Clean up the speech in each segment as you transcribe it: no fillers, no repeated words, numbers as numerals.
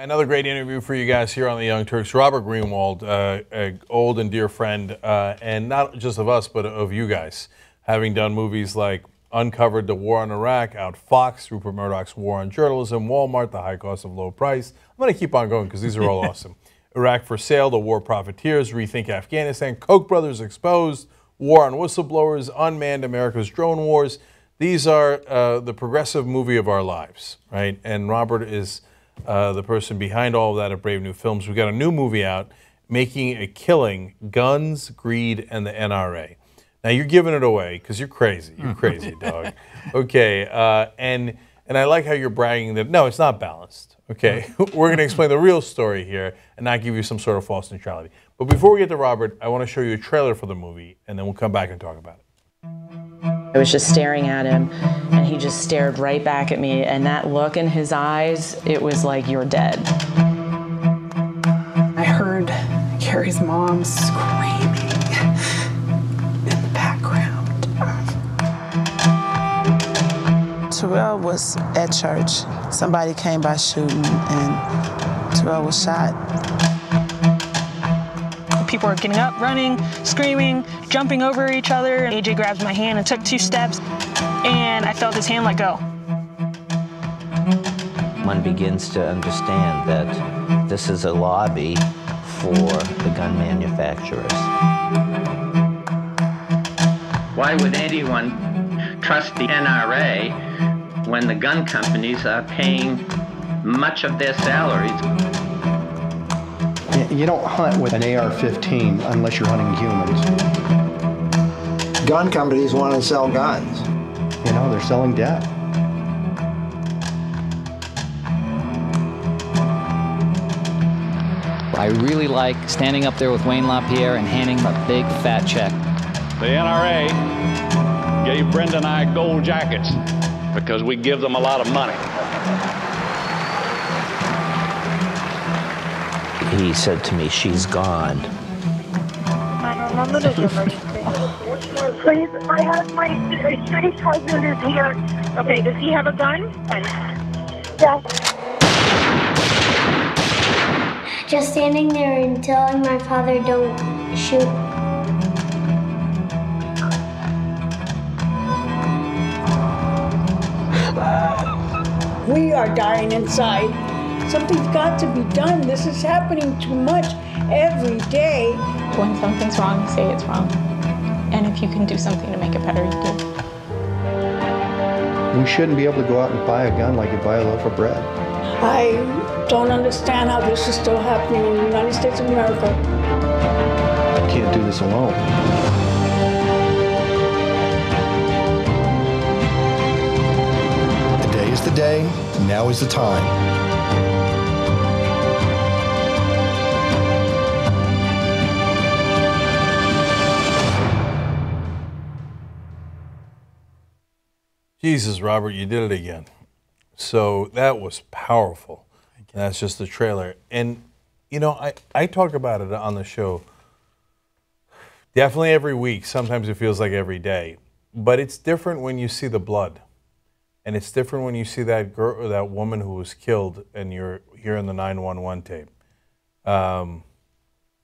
Another great interview for you guys here on The Young Turks. Robert Greenwald, an old and dear friend, and not just of us, but of you guys, having done movies like Uncovered: The War on Iraq, Outfoxed, Rupert Murdoch's War on Journalism, Walmart: The High Cost of Low Price. I'm going to keep on going because these are all awesome. Iraq for Sale, The War Profiteers, Rethink Afghanistan, Koch Brothers Exposed, War on Whistleblowers, Unmanned: America's Drone Wars. These are the progressive movie of our lives, right? And Robert is the person behind all of that at Brave New Films. We've got a new movie out, Making a Killing: Guns, Greed, and the NRA. Now, you're giving it away because you're crazy. You're crazy, dog. Okay, and I like how you're bragging that, no, it's not balanced. Okay, we're going to explain the real story here and not give you some sort of false neutrality. But before we get to Robert, I want to show you a trailer for the movie, and then we'll come back and talk about it. I was just staring at him, and he just stared right back at me, and that look in his eyes, it was like, you're dead. I heard Carrie's mom screaming in the background. Terrell was at church. Somebody came by shooting, and Terrell was shot. People are getting up, running, screaming, jumping over each other. AJ grabs my hand and took 2 steps, and I felt his hand let go. One begins to understand that this is a lobby for the gun manufacturers. Why would anyone trust the NRA when the gun companies are paying much of their salaries? You don't hunt with an AR-15 unless you're hunting humans. Gun companies want to sell guns. You know, they're selling death. I really like standing up there with Wayne LaPierre and handing him a big fat check. The NRA gave Brenda and I gold jackets because we give them a lot of money. He said to me, she's gone. Please, I have my estranged husband is here. Okay, does he have a gun? Yeah. Just standing there and telling my father, don't shoot. We are dying inside. Something's got to be done. This is happening too much every day. When something's wrong, you say it's wrong. And if you can do something to make it better, you do. We shouldn't be able to go out and buy a gun like you buy a loaf of bread. I don't understand how this is still happening in the United States of America. I can't do this alone. Today is the day, now is the time. Jesus, Robert, you did it again. So that was powerful. That's just the trailer. And, you know, I talk about it on the show definitely every week. Sometimes it feels like every day. But it's different when you see the blood. And it's different when you see that girl or that woman who was killed and you're hearing the 911 tape.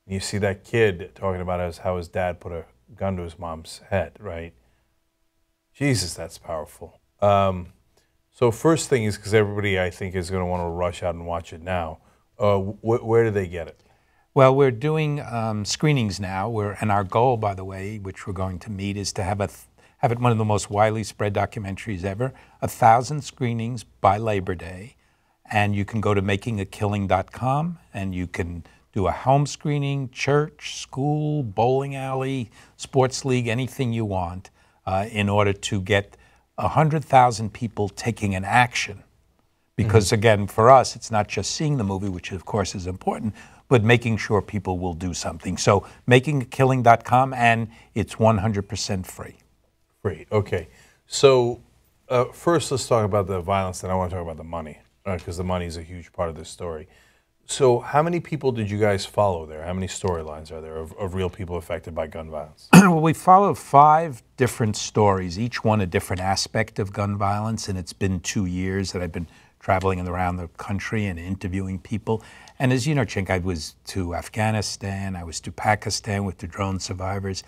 You see that kid talking about how his dad put a gun to his mom's head, right? Jesus, that's powerful. So first thing is, because everybody, I think, is going to want to rush out and watch it now, where do they get it? Well, we're doing screenings now, and our goal, by the way, which we're going to meet, is to have it one of the most widely spread documentaries ever, 1,000 screenings by Labor Day. And you can go to makingakilling.com, and you can do a home screening, church, school, bowling alley, sports league, anything you want. In order to get 100,000 people taking an action. Because again, for us, it's not just seeing the movie, which of course is important, but making sure people will do something. So makingakilling.com, and it's 100% free. Great, okay. So first let's talk about the violence, and I want to talk about the money, because the money is a huge part of this story. So how many people did you guys follow there? How many storylines are there of real people affected by gun violence? Well, we followed 5 different stories, each one a different aspect of gun violence, and it's been 2 years that I've been traveling around the country and interviewing people. And as you know, Chink, I was to Afghanistan, I was to Pakistan with the drone survivors.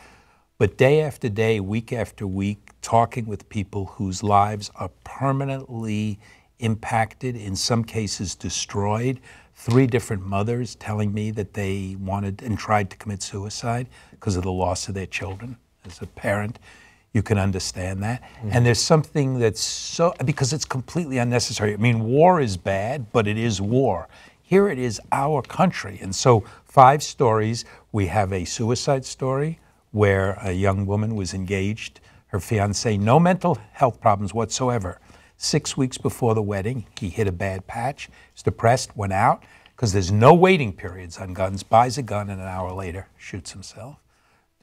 But day after day, week after week, talking with people whose lives are permanently impacted, in some cases destroyed. 3 different mothers telling me that they wanted and tried to commit suicide because of the loss of their children. As a parent, you can understand that. Mm-hmm. And there's something that's so, because it's completely unnecessary. I mean, war is bad, but it is war. Here it is, our country. And so 5 stories. We have a suicide story where a young woman was engaged. Her fiance, no mental health problems whatsoever. 6 weeks before the wedding, he hit a bad patch, was depressed, went out, because there's no waiting periods on guns, buys a gun, and an hour later shoots himself.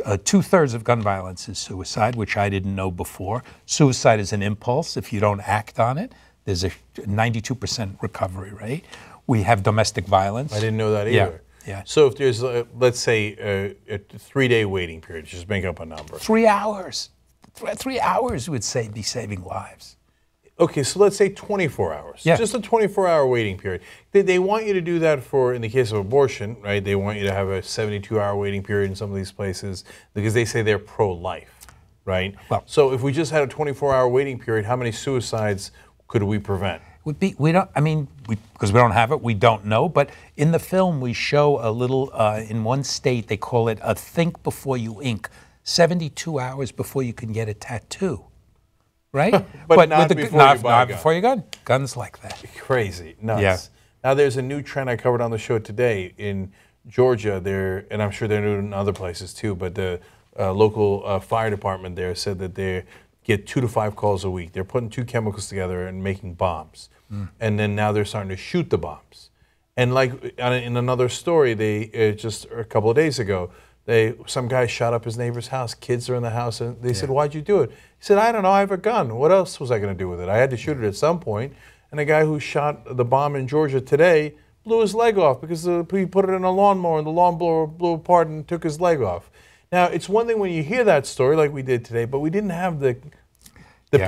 2/3 of gun violence is suicide, which I didn't know before. Suicide is an impulse. If you don't act on it, there's a 92% recovery rate. We have domestic violence. I didn't know that either. Yeah. Yeah. So if there's, let's say, a 3-day waiting period, just make up a number. 3 hours. 3 hours would be saving lives. Okay, so let's say 24 hours. Yeah. Just a 24-hour waiting period. They want you to do that for, in the case of abortion, right? They want you to have a 72-hour waiting period in some of these places because they say they're pro-life, right? Well, so if we just had a 24-hour waiting period, how many suicides could we prevent? Because we don't have it, we don't know. But in the film, we show a little, in one state, they call it a think before you ink. 72 hours before you can get a tattoo. Right? but not before you buy a gun. Guns like that. Crazy. Nuts. Yeah. Now there's a new trend I covered on the show today in Georgia there, and I'm sure they're new in other places too, but the local fire department there said that they get 2 to 5 calls a week. They're putting 2 chemicals together and making bombs. Mm. And then now they're starting to shoot the bombs. And like in another story, they just a couple of days ago, some guy shot up his neighbor's house. Kids are in the house, and they said, "Why'd you do it?" He said, "I don't know. I have a gun. What else was I going to do with it? I had to shoot it at some point." And the guy who shot the bomb in Georgia today blew his leg off because he put it in a lawnmower, and the lawnmower blew apart and took his leg off. Now, it's one thing when you hear that story like we did today, but we didn't have the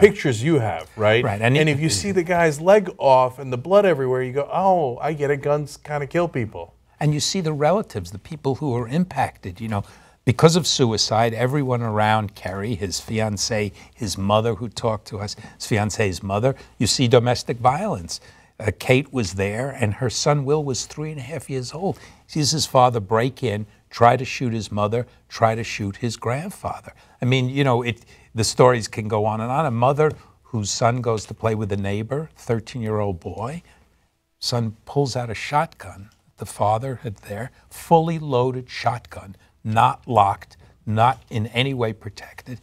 pictures you have, right? Right. And if you see the guy's leg off and the blood everywhere, you go, "Oh, I get it. Guns kind of kill people." And you see the relatives, the people who are impacted, you know, because of suicide. Everyone around Kerry, his fiancée, his mother who talked to us, his fiancée's mother. You see domestic violence. Kate was there, and her son Will was 3.5 years old. He sees his father break in, try to shoot his mother, try to shoot his grandfather. I mean, you know, the stories can go on and on. A mother whose son goes to play with a neighbor, 13-year-old boy. Son pulls out a shotgun. The father had there, fully loaded shotgun, not locked, not in any way protected,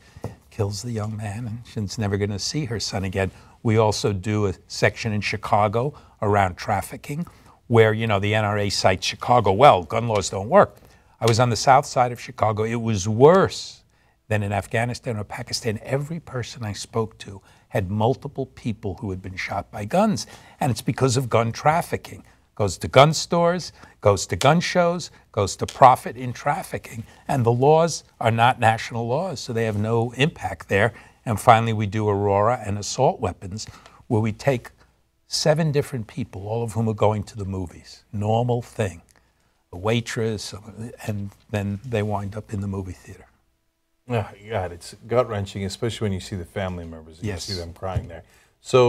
kills the young man, and she's never going to see her son again. We also do a section in Chicago around trafficking where, you know, the NRA cites Chicago. Well, gun laws don't work. I was on the south side of Chicago. It was worse than in Afghanistan or Pakistan. Every person I spoke to had multiple people who had been shot by guns, and it's because of gun trafficking. Goes to gun stores, goes to gun shows, goes to profit in trafficking. And the laws are not national laws, so they have no impact there. And finally, we do Aurora and assault weapons, where we take 7 different people, all of whom are going to the movies. Normal thing. A waitress, and then they wind up in the movie theater. Oh, God, it's gut-wrenching, especially when you see the family members. And yes. You see them crying there. So,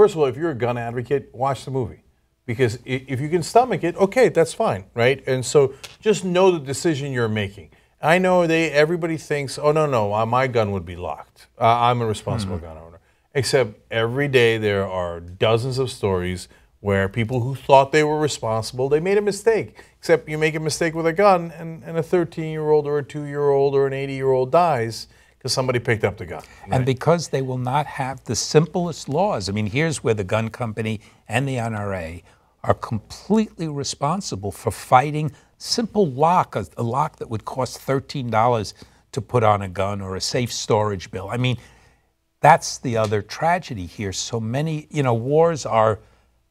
first of all, if you're a gun advocate, watch the movie. Because if you can stomach it, okay, that's fine, right? And so just know the decision you're making. I know everybody thinks, oh, no, my gun would be locked. I'm a responsible gun owner. Except every day there are dozens of stories where people who thought they were responsible, they made a mistake. Except you make a mistake with a gun, and a 13-year-old or a 2-year-old or an 80-year-old dies. Somebody picked up the gun. Right? And because they will not have the simplest laws. I mean, here's where the gun company and the NRA are completely responsible for fighting simple lock, a lock that would cost $13 to put on a gun or a safe storage bill. I mean, that's the other tragedy here. So many, you know, wars are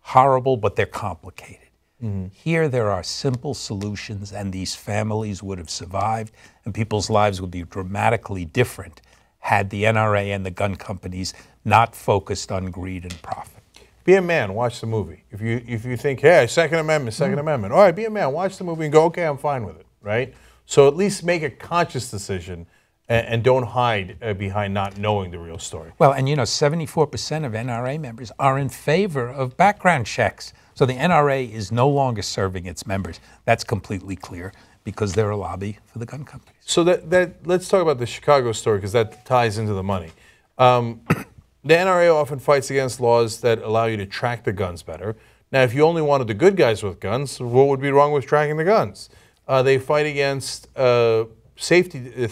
horrible, but they're complicated. Mm-hmm. Here there are simple solutions, and these families would have survived, and people's lives would be dramatically different had the NRA and the gun companies not focused on greed and profit. Be a man, watch the movie. If you think, hey, Second Amendment, all right, be a man, watch the movie and go, okay, I'm fine with it, right? So at least make a conscious decision and don't hide behind not knowing the real story. Well, and you know, 74% of NRA members are in favor of background checks. So the NRA is no longer serving its members. That's completely clear because they're a lobby for the gun companies. So let's talk about the Chicago story because that ties into the money. The NRA often fights against laws that allow you to track the guns better. Now, if you only wanted the good guys with guns, what would be wrong with tracking the guns? They fight against safety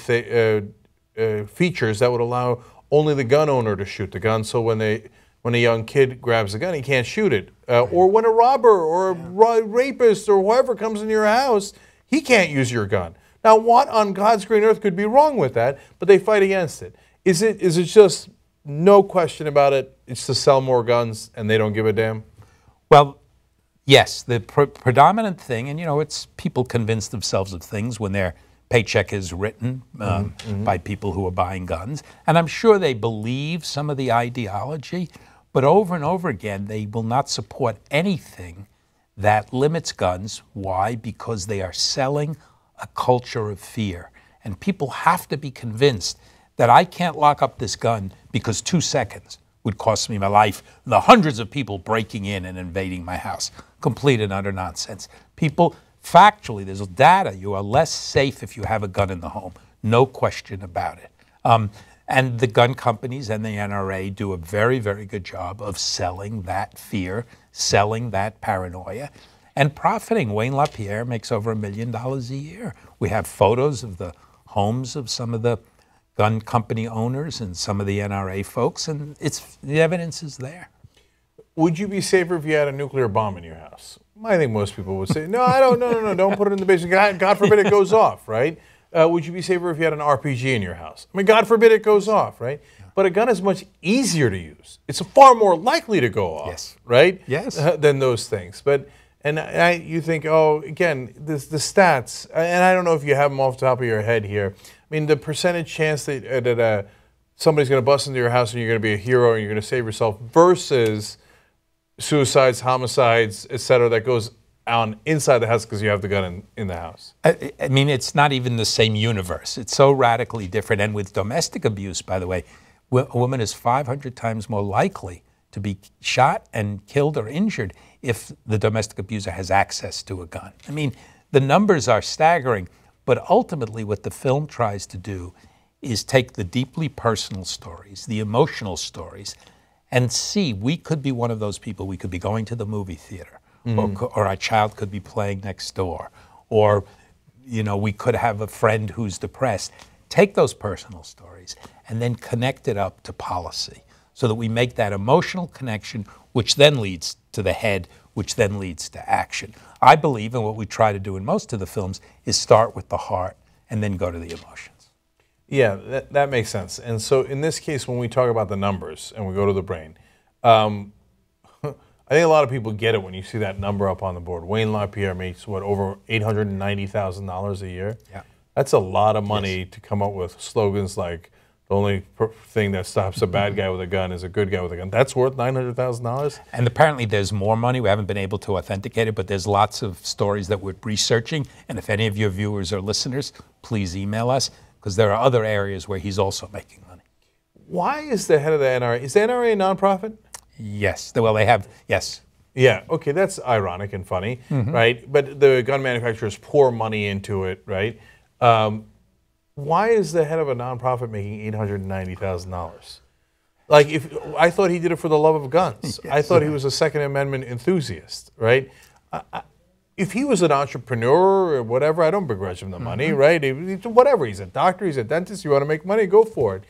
features that would allow only the gun owner to shoot the gun. So when a young kid grabs a gun, he can't shoot it. Or when a robber or a rapist or whoever comes into your house, he can't use your gun. Now, what on God's green earth could be wrong with that? But they fight against it. Is it just no question about it, it's to sell more guns and they don't give a damn? Well, yes, the predominant thing, and you know, it's people convince themselves of things when their paycheck is written by people who are buying guns. And I'm sure they believe some of the ideology, but over and over again, they will not support anything that limits guns. Why? Because they are selling a culture of fear. And people have to be convinced that I can't lock up this gun because 2 seconds would cost me my life, and the hundreds of people breaking in and invading my house. Complete and utter nonsense. People, factually, there's data, you are less safe if you have a gun in the home. No question about it. And the gun companies and the NRA do a very, very good job of selling that fear, selling that paranoia, and profiting. Wayne LaPierre makes over $1 million a year. We have photos of the homes of some of the gun company owners and some of the NRA folks, and the evidence is there. Would you be safer if you had a nuclear bomb in your house? I think most people would say, no, I don't, no, don't put it in the basement. God forbid it goes off, right? Would you be safer if you had an RPG in your house? I mean, God forbid it goes off, right? But a gun is much easier to use. It's far more likely to go off, right? Yes. Than those things. But, you think, oh, again, the stats, and I don't know if you have them off the top of your head here. I mean, the percentage chance that, somebody's going to bust into your house and you're going to be a hero and you're going to save yourself versus suicides, homicides, et cetera, that goes on inside the house because you have the gun in the house. I mean, it's not even the same universe. It's so radically different. And with domestic abuse, by the way, a woman is 500 times more likely to be shot and killed or injured if the domestic abuser has access to a gun. I mean, the numbers are staggering. But ultimately, what the film tries to do is take the deeply personal stories, the emotional stories, and see we could be one of those people. We could be going to the movie theater, or our child could be playing next door, or you know, we could have a friend who's depressed. Take those personal stories and then connect it up to policy so that we make that emotional connection, which then leads to the head, which then leads to action. I believe, and what we try to do in most of the films, is start with the heart and then go to the emotions. Yeah, that makes sense. And so in this case, when we talk about the numbers and we go to the brain, I think a lot of people get it when you see that number up on the board. Wayne LaPierre makes, what, over $890,000 a year? Yeah. That's a lot of money to come up with slogans like, the only thing that stops a bad guy with a gun is a good guy with a gun. That's worth $900,000? And apparently there's more money. We haven't been able to authenticate it, but there's lots of stories that we're researching. And if any of your viewers or listeners, please email us, because there are other areas where he's also making money. Why is the head of the NRA, is the NRA a nonprofit? Yes. Well, they have, yes. Yeah, okay, that's ironic and funny, right? But the gun manufacturers pour money into it, right? Why is the head of a nonprofit making $890,000? Like, I thought he did it for the love of guns. Yes, I thought he was a Second Amendment enthusiast, right? If he was an entrepreneur or whatever, I don't begrudge him the money, right? Whatever, he's a doctor, he's a dentist, you want to make money, go for it.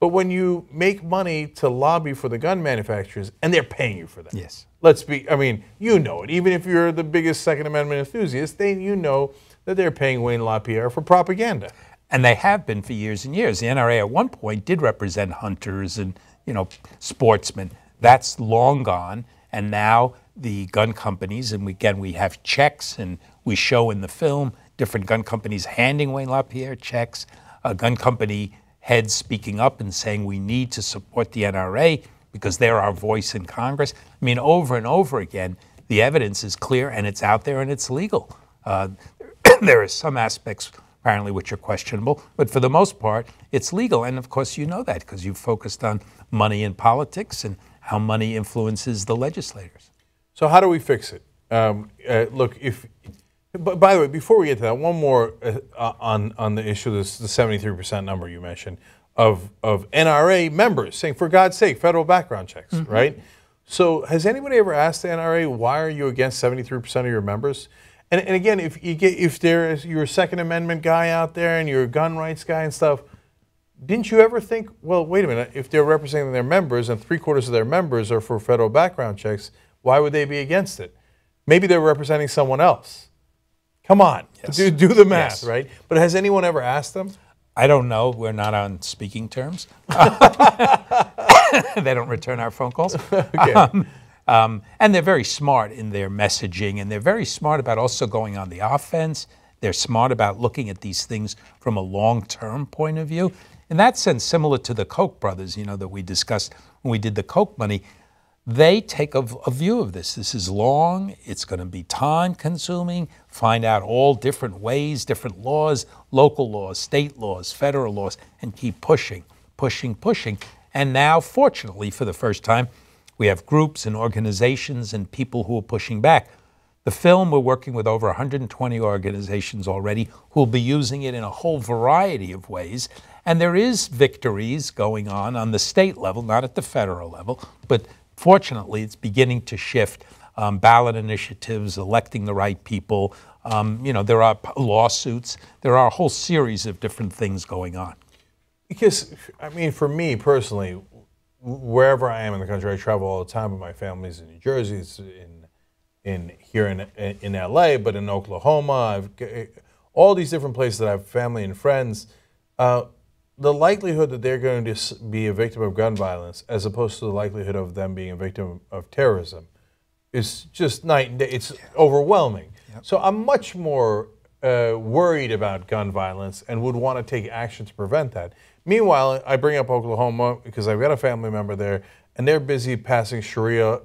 But when you make money to lobby for the gun manufacturers, and they're paying you for that. Yes. Let's be, I mean, you know it. Even if you're the biggest Second Amendment enthusiast, you know that they're paying Wayne LaPierre for propaganda. And they have been for years and years. The NRA at one point did represent hunters and, you know, sportsmen. That's long gone. And now the gun companies, and again, we have checks, and we show in the film different gun companies handing Wayne LaPierre checks, a gun company head speaking up and saying we need to support the NRA because they're our voice in Congress. I mean, over and over again, the evidence is clear and it's out there and it's legal. There are some aspects apparently which are questionable, but for the most part, it's legal. And of course, you know that because you've focused on money in politics and how money influences the legislators. So how do we fix it? Look, but by the way, before we get to that, one more on the issue of this, the 73% number you mentioned of NRA members saying, for God's sake, federal background checks, mm-hmm. right? So has anybody ever asked the NRA, why are you against 73% of your members? And again, if there's you're a Second Amendment guy out there and you're a gun rights guy and stuff, didn't you ever think, well, wait a minute, if they're representing their members and 3/4 of their members are for federal background checks, why would they be against it? Maybe they're representing someone else. Come on, yes. do the math, yes. right? But has anyone ever asked them? I don't know. We're not on speaking terms. They don't return our phone calls. Okay. And they're very smart in their messaging, and they're very smart about also going on the offense. They're smart about looking at these things from a long-term point of view. In that sense, similar to the Koch brothers, you know, that we discussed when we did the Koch money, they take a view of this. This is long, it's going to be time-consuming, find out all different ways, different laws, local laws, state laws, federal laws, and keep pushing, pushing, pushing. And now, fortunately, for the first time, we have groups and organizations and people who are pushing back. The film, we're working with over 120 organizations already who will be using it in a whole variety of ways. And there is victories going on the state level, not at the federal level, but fortunately it's beginning to shift. Ballot initiatives, electing the right people, you know, there are lawsuits, there are a whole series of different things going on. Because, I mean, for me personally, wherever I am in the country, I travel all the time, and my family's in New Jersey, it's here in LA, but in Oklahoma, all these different places that I have family and friends. The likelihood that they're going to be a victim of gun violence, as opposed to the likelihood of them being a victim of terrorism, is just night and day. It's overwhelming. Yep. So I'm much more worried about gun violence and would want to take action to prevent that. Meanwhile, I bring up Oklahoma because I've got a family member there, and they're busy passing Sharia,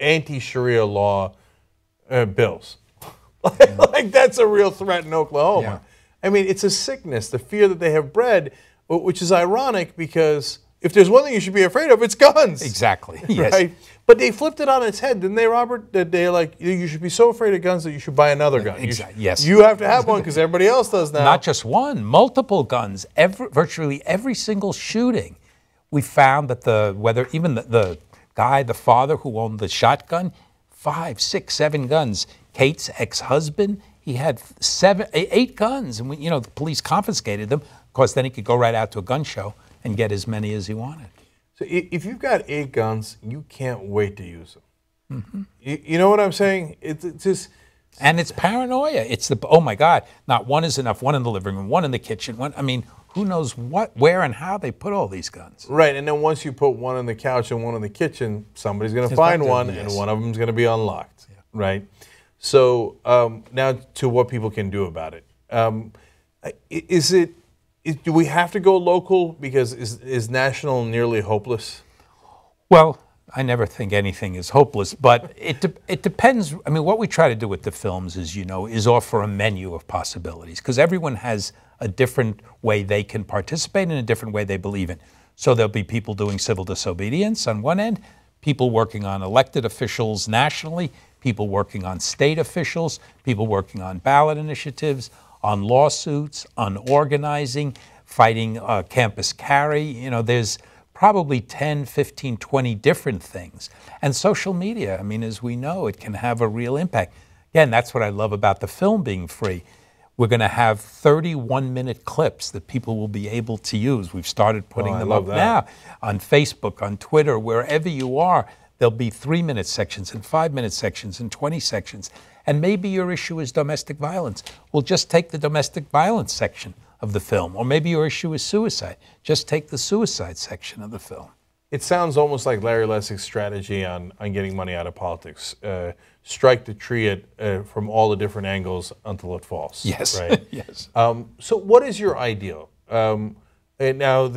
anti-Sharia law bills. Like that's a real threat in Oklahoma. Yeah. I mean, it's a sickness, the fear that they have bred, which is ironic because if there's one thing you should be afraid of, it's guns. Exactly. Yes. Right? But they flipped it on its head, didn't they, Robert? That they're like, you should be so afraid of guns that you should buy another gun. Exactly. Yes. You have to have one because everybody else does now. Not just one, multiple guns. Virtually every single shooting, we found that even the guy, the father who owned the shotgun, 5, 6, 7 guns. Kate's ex-husband, he had 7, 8 guns, and you know the police confiscated them. Of course, then he could go right out to a gun show and get as many as he wanted. So if you've got 8 guns, you can't wait to use them. Mm-hmm. You know what I'm saying? It's just... And it's paranoia. It's the, oh my God, not one is enough, one in the living room, one in the kitchen, one, I mean, who knows what, where and how they put all these guns. Right, and then once you put one on the couch and one in the kitchen, somebody's going to find one, yes. and one of them's going to be unlocked, yeah. right? So now to what people can do about it. Do we have to go local because is national nearly hopeless? Well, I never think anything is hopeless, but it depends. I mean, what we try to do with the films is, you know, is offer a menu of possibilities because everyone has a different way they can participate in, a different way they believe in. So there'll be people doing civil disobedience on one end, people working on elected officials nationally, people working on state officials, people working on ballot initiatives, on lawsuits, on organizing, fighting campus carry. You know, there's probably 10, 15, 20 different things. And social media, I mean, as we know, it can have a real impact. Again, that's what I love about the film being free. We're going to have 31-minute clips that people will be able to use. We've started putting them up now on Facebook, on Twitter, wherever you are. There'll be 3-minute sections and 5-minute sections and 20 sections. And maybe your issue is domestic violence. We'll just take the domestic violence section of the film. Or maybe your issue is suicide. Just take the suicide section of the film. It sounds almost like Larry Lessig's strategy on getting money out of politics. Strike the tree from all the different angles until it falls. Yes. Right? Yes. So what is your ideal? And now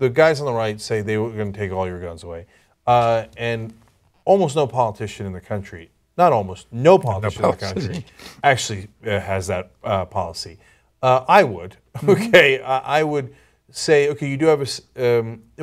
the guys on the right say they were going to take all your guns away. And almost no politician in the country, not almost, no politician in the country actually has that policy. I would, okay, I would say, okay, you do have a,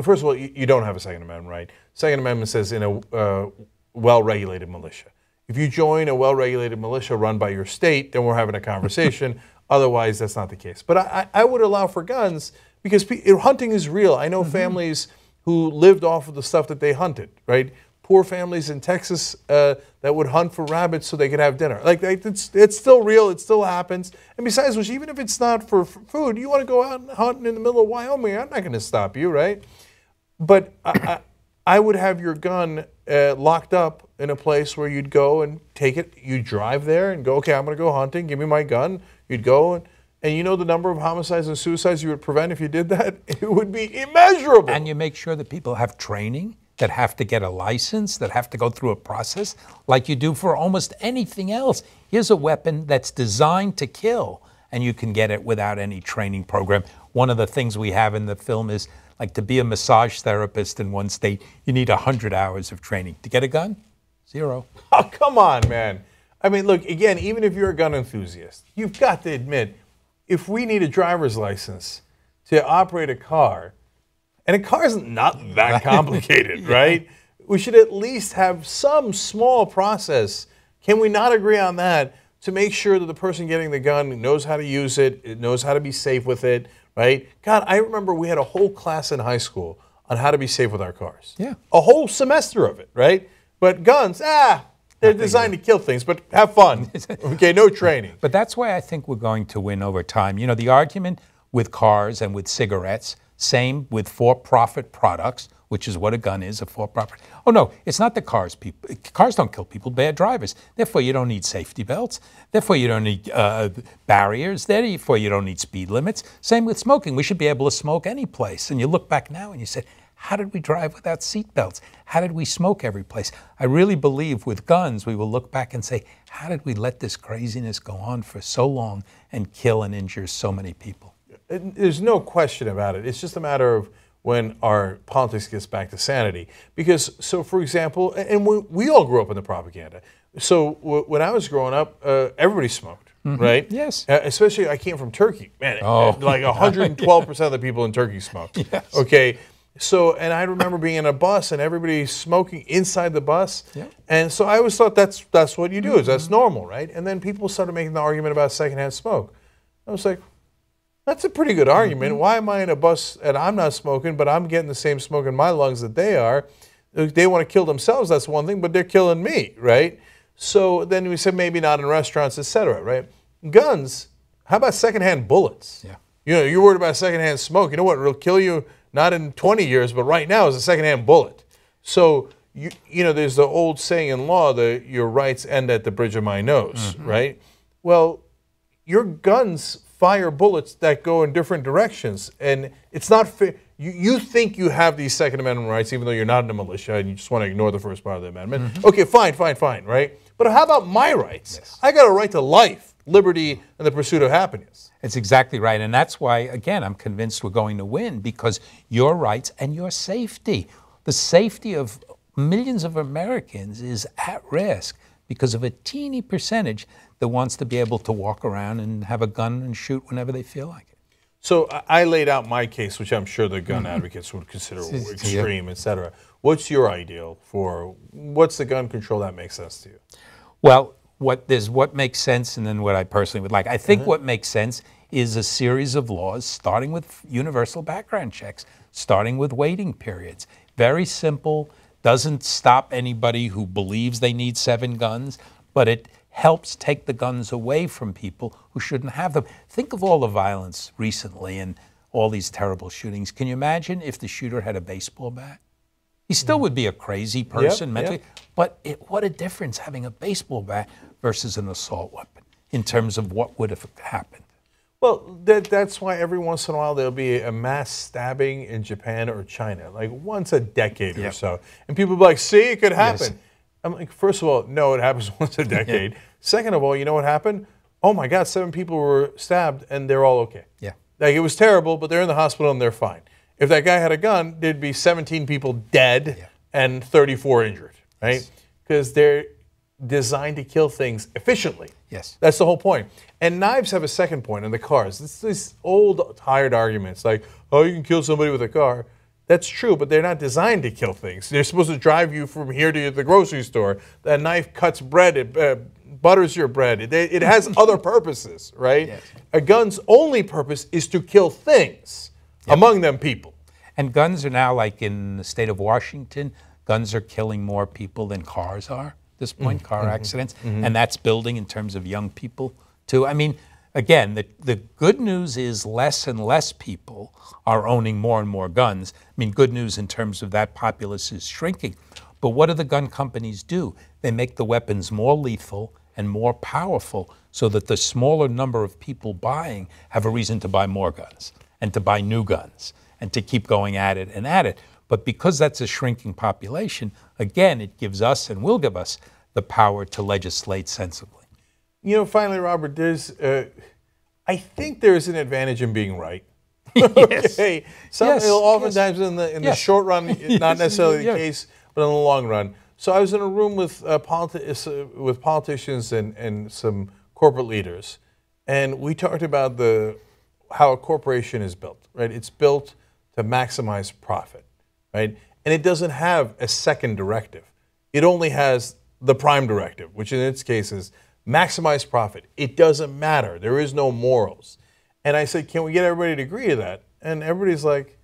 first of all, you don't have a Second Amendment right. Second Amendment says in a well-regulated militia. If you join a well-regulated militia run by your state, then we're having a conversation. Otherwise, that's not the case. But I would allow for guns because hunting is real. I know families who lived off of the stuff that they hunted, right? Poor families in Texas that would hunt for rabbits so they could have dinner. Like, it's still real, it still happens. And besides which, even if it's not for food, you want to go out and hunt in the middle of Wyoming, I'm not going to stop you, right? But I would have your gun locked up in a place where you'd go and take it. You drive there and go, okay, I'm going to go hunting, give me my gun. You'd go and you know the number of homicides and suicides you would prevent if you did that? It would be immeasurable. And you make sure that people have training, that have to get a license, that have to go through a process like you do for almost anything else. Here's a weapon that's designed to kill, and you can get it without any training program. One of the things we have in the film is, like, to be a massage therapist in one state, you need 100 hours of training. To get a gun, 0. Oh, come on, man. I mean, look, again, even if you're a gun enthusiast, you've got to admit, if we need a driver's license to operate a car, and a car is not that complicated, yeah. Right? We should at least have some small process. Can we not agree on that to make sure that the person getting the gun knows how to use it, it knows how to be safe with it, right? God, I remember we had a whole class in high school on how to be safe with our cars. Yeah. A whole semester of it, right? But guns, they're designed to kill things, but have fun. Okay, no training. But that's why I think we're going to win over time. You know, the argument with cars and with cigarettes, same with for-profit products, which is what a gun is, a for-profit. Oh no, it's not the cars. People, cars don't kill people, bad drivers. Therefore, you don't need safety belts. Therefore, you don't need barriers. Therefore, you don't need speed limits. Same with smoking. We should be able to smoke any place. And you look back now and you say, how did we drive without seat belts? How did we smoke every place? I really believe with guns, we will look back and say, how did we let this craziness go on for so long and kill and injure so many people? There's no question about it. It's just a matter of when our politics gets back to sanity. Because, so for example, and we all grew up in the propaganda. So when I was growing up, everybody smoked, right? Yes. Especially, I came from Turkey. Man, like 112% of the people in Turkey smoked. Yes. Okay. So, and I remember being in a bus and everybody smoking inside the bus. Yeah. And so I always thought that's what you do, is that's normal, right? And then people started making the argument about secondhand smoke. I was like, that's a pretty good argument. Why am I in a bus and I'm not smoking, but I'm getting the same smoke in my lungs that they are? If they want to kill themselves, that's one thing, but they're killing me, right? So then we said maybe not in restaurants, etc., right? Guns, how about secondhand bullets? Yeah. You know, you're worried about secondhand smoke. You know what, it'll kill you not in 20 years, but right now is a secondhand bullet. So, you know, there's the old saying in law, your rights end at the bridge of my nose, right? Well, your guns fire bullets that go in different directions, and it's not fair. You think you have these Second Amendment rights, even though you're not in a militia, and you just want to ignore the first part of the amendment. Okay, fine, right? But how about my rights? Yes. I got a right to life, liberty, and the pursuit of happiness. It's exactly right, and that's why, again, I'm convinced we're going to win, because your rights and your safety, the safety of millions of Americans is at risk because of a teeny percentage that wants to be able to walk around and have a gun and shoot whenever they feel like it. So I laid out my case, which I'm sure the gun advocates would consider extreme, etc. What's your ideal for, what's the gun control that makes sense to you? Well, there's what makes sense and then what I personally would like. I think what makes sense is a series of laws, starting with universal background checks, starting with waiting periods. Very simple, doesn't stop anybody who believes they need 7 guns, but it helps take the guns away from people who shouldn't have them. Think of all the violence recently and all these terrible shootings. Can you imagine if the shooter had a baseball bat? He still would be a crazy person mentally, but what a difference having a baseball bat versus an assault weapon in terms of what would have happened. Well, that's why every once in a while there'll be a mass stabbing in Japan or China, like once a decade or so. And people will be like, see, it could happen. Yes. I'm like, first of all, no, it happens once a decade. Second of all, you know what happened? Oh my God, 7 people were stabbed and they're all okay. Yeah. Like, it was terrible, but they're in the hospital and they're fine. If that guy had a gun, there'd be 17 people dead and 34 injured, right? Yes. Because they're designed to kill things efficiently. Yes. That's the whole point. And knives have a second point in the cars. It's these old, tired arguments like, oh, you can kill somebody with a car. That's true, but they're not designed to kill things. They're supposed to drive you from here to the grocery store. That knife cuts bread, it butters your bread. It has other purposes, right? Yes. A gun's only purpose is to kill things, among them people. And guns are now, like in the state of Washington, guns are killing more people than cars are at this point, car accidents. And that's building in terms of young people, too. I mean, again, the good news is less and less people are owning more and more guns. I mean, good news in terms of that populace is shrinking. But what do the gun companies do? They make the weapons more lethal and more powerful so that the smaller number of people buying have a reason to buy more guns and to buy new guns and to keep going at it and at it. But because that's a shrinking population, again, it gives us and will give us the power to legislate sensibly. You know, finally, Robert, there's, I think there is an advantage in being right. Okay. Oftentimes in the short run, not necessarily the case, but in the long run. So I was in a room with politicians and some corporate leaders, and we talked about how a corporation is built, right? It's built to maximize profit, right? And it doesn't have a second directive. It only has the prime directive, which in its case is maximize profit. It doesn't matter. There is no morals. And I said, can we get everybody to agree to that? And everybody's like,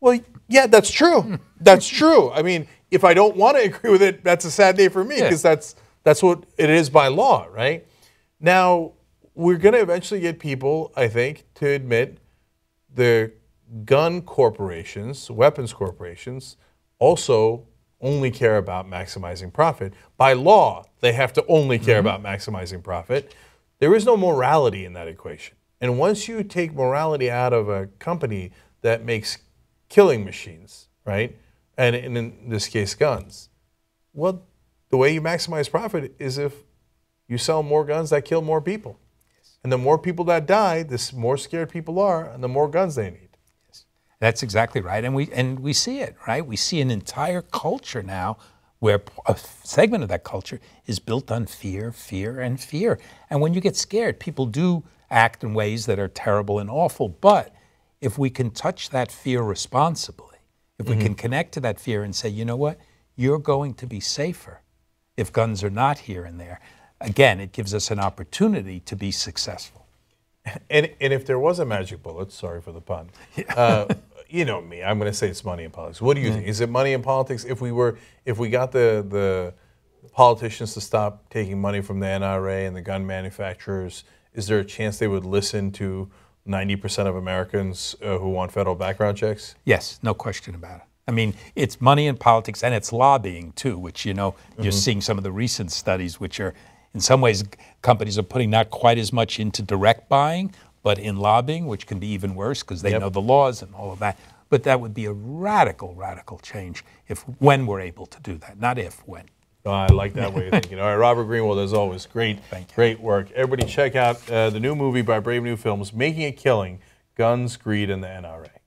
well, yeah, that's true. That's true. I mean, if I don't want to agree with it, that's a sad day for me because that's what it is by law, right? Now, we're going to eventually get people, I think, to admit the gun corporations, weapons corporations, also only care about maximizing profit. By law, they have to only care about maximizing profit. There is no morality in that equation. And once you take morality out of a company that makes killing machines, right, and in this case, guns, well, the way you maximize profit is if you sell more guns that kill more people. Yes. And the more people that die, the more scared people are, and the more guns they need. That's exactly right, and we see it, right? We see an entire culture now where a segment of that culture is built on fear, fear, and fear. And when you get scared, people do act in ways that are terrible and awful, but if we can touch that fear responsibly, if we can connect to that fear and say, you know what, you're going to be safer if guns are not here and there, again, it gives us an opportunity to be successful. And if there was a magic bullet, sorry for the pun, you know me, I'm going to say it's money in politics. What do you think? Is it money in politics? If we got the politicians to stop taking money from the NRA and the gun manufacturers, is there a chance they would listen to 90% of Americans who want federal background checks? Yes, no question about it. I mean, it's money in politics and it's lobbying too, which, you know, you're seeing some of the recent studies which are, in some ways, companies are putting not quite as much into direct buying, but in lobbying, which can be even worse because they know the laws and all of that. But that would be a radical, radical change when we're able to do that, not if, when. Oh, I like that way of thinking. All right, Robert Greenwald, as always, great work. Everybody check out the new movie by Brave New Films, Making a Killing: Guns, Greed, and the NRA.